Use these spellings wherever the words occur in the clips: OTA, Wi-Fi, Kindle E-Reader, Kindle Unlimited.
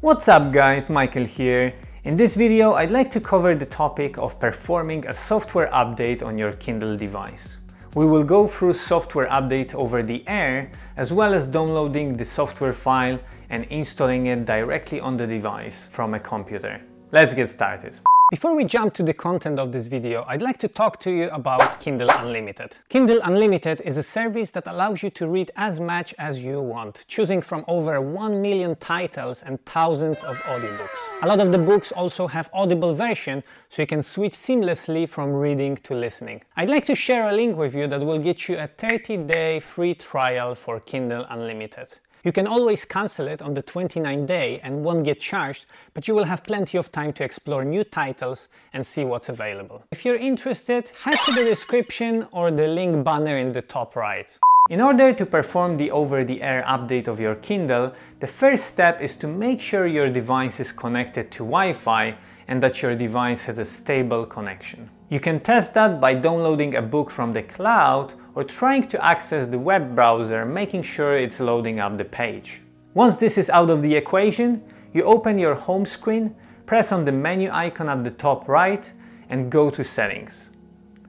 What's up guys, Michael here. In this video I'd like to cover the topic of performing a software update on your Kindle device. We will go through software update over the air, as well as downloading the software file and installing it directly on the device from a computer. Let's get started. Before we jump to the content of this video, I'd like to talk to you about Kindle Unlimited. Kindle Unlimited is a service that allows you to read as much as you want, choosing from over 1 million titles and thousands of audiobooks. A lot of the books also have Audible version, so you can switch seamlessly from reading to listening. I'd like to share a link with you that will get you a 30-day free trial for Kindle Unlimited. You can always cancel it on the 29th day and won't get charged, but you will have plenty of time to explore new titles and see what's available. If you're interested, head to the description or the link banner in the top right. In order to perform the over-the-air update of your Kindle, the first step is to make sure your device is connected to Wi-Fi and that your device has a stable connection. You can test that by downloading a book from the cloud or trying to access the web browser, making sure it's loading up the page. Once this is out of the equation, you open your home screen, press on the menu icon at the top right and go to Settings.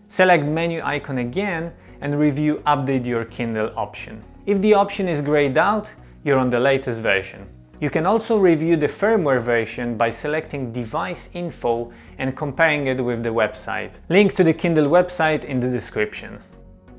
Select menu icon again and review Update your Kindle option. If the option is grayed out, you're on the latest version. You can also review the firmware version by selecting Device Info and comparing it with the website. Link to the Kindle website in the description.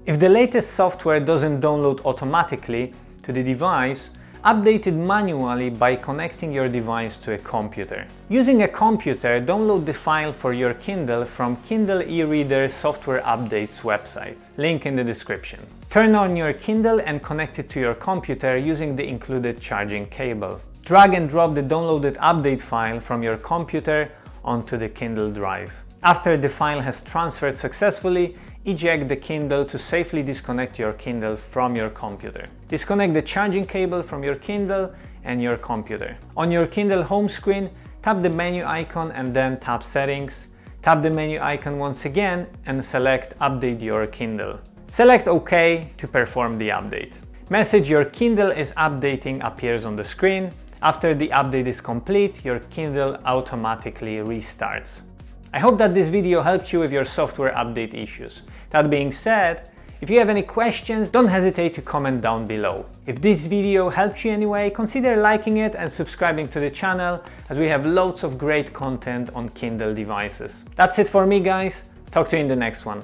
If the latest software doesn't download automatically to the device, update it manually by connecting your device to a computer. Using a computer, download the file for your Kindle from Kindle eReader Software Updates website. Link in the description. Turn on your Kindle and connect it to your computer using the included charging cable. Drag and drop the downloaded update file from your computer onto the Kindle Drive. After the file has transferred successfully, eject the Kindle to safely disconnect your Kindle from your computer. Disconnect the charging cable from your Kindle and your computer. On your Kindle home screen, tap the menu icon and then tap Settings. Tap the menu icon once again and select Update your Kindle. Select OK to perform the update. Message "Your Kindle is updating" appears on the screen. After the update is complete, your Kindle automatically restarts. I hope that this video helped you with your software update issues. That being said, if you have any questions, don't hesitate to comment down below. If this video helped you anyway, consider liking it and subscribing to the channel, as we have loads of great content on Kindle devices. That's it for me guys, talk to you in the next one.